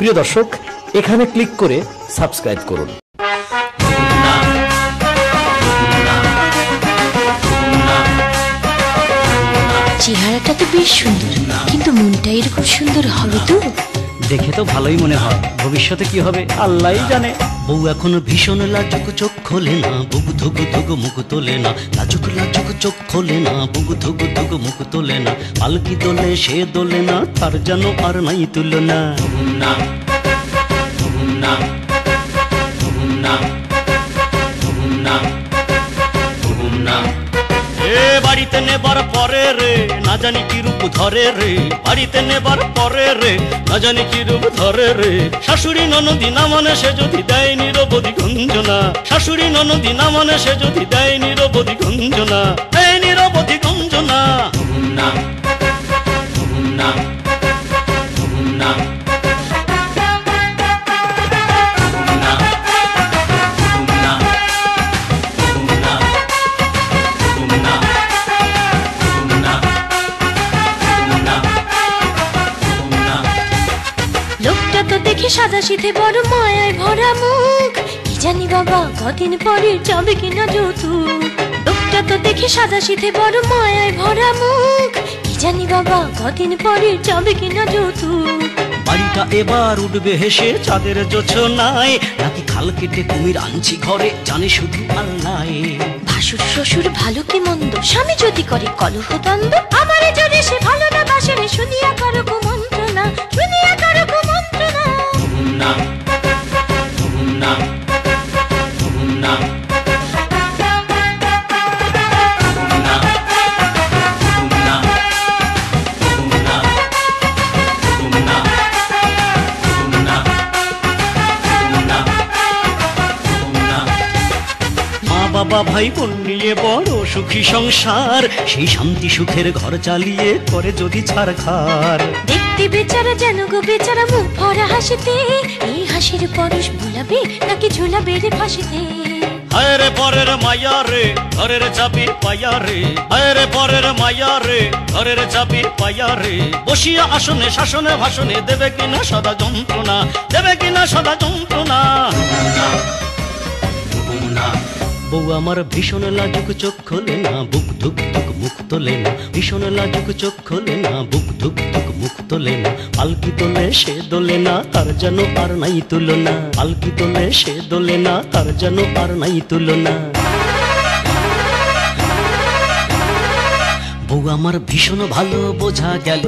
প্রিয় দর্শক এখানে ক্লিক করে সাবস্ক্রাইব করুন। চেহারাটা তো বেশ সুন্দর, কিন্তু মনটা এরকম সুন্দর হবে তো? দেখে তো ভালোই মনে হয়, ভবিষ্যতে কি হবে আল্লাহই জানে। বউ এখনো ভীষণ লাজুক, চোখ খোলে না, বুকু ধুকু ধুকু মুখ তোলে না, লাজুক লাজুক চোখ খোলে না, বুকু ধুকু ধুকু মুখ তোলে না, পালকি দোলে সে দোলে না, তার যেন আর নাই তুলনা। বাড়িতে নেবার পরে রে না জানি কি রূপ ধরে রে, বাড়িতে নেবার পরে রে না জানি কি রূপ ধরে রে, শাশুড়ি ননদি না মানে সে যদি দেয় নিরবধি গঞ্জনা, শাশুড়ি ননদি না মানে সে যদি দেয় নিরবধি গঞ্জনা, দেয় নিরবধি গঞ্জনা। সাদা শীতে বড় মায়ায় ভরা মুখ, কি জানি বাবা কদিন পরে যাবে কিনা যৌতুক। লোকটা তো দেখি সাদা শীতে বড় মায়ায় ভরা মুখ, কি জানি বাবা কদিন পরে যাবে কিনা যৌতুক। বাড়িটা এবার উঠবে হেসে চাঁদের জোছনায়, নাকি খাল কেটে কুমির আনছি ঘরে জানে শুধু আল্লাহ। ভাসুর শ্বশুর ভালো কি মন্দ, স্বামী যদি করে কলহ দ্বন্দ্ব, আমার যদি সে ভালো না বাসে রে শুনিয়া করো কুমন্ত্রণা, শুনিয়া করো কুমন্ত্রণা। বাবা ভাই বোন নিয়ে বড় সুখী সংসার, সেই শান্তি সুখের ঘর চালিয়ে করে যদি ছারখার। দেখতে বেচারা যেন গো বেচারা মুখ ভরা হাসিতে, এই হাসির পরশ ভুলাবে নাকি ঝুলাবে রে ফাঁসিতে। হায় রে পরের মায়া রে ঘরের চাবি পায়া রে, হায় রে পরের মায়া রে ঘরের চাবি পায়া রে, বসিয়া আসনে শাসনে ভাষণে দেবে কিনা সদা যন্ত্রণা, দেবে কিনা সদা যন্ত্রণা। বউ আমার ভীষণ লাজুক, চোখ খোলে না, বুক ধুক ধুক মুখ তোলে না, ভীষণ লাজুক চোখ খোলে না, বুক ধুক ধুক মুখ তোলে না, পালকি তোলে সে দোলে না, তার যেন আর নাই তুলনা, পালকি তোলে সে দোলে না, তার যেন আর নাই তুলনা। বউ আমার ভীষণ ভালো বোঝা গেল।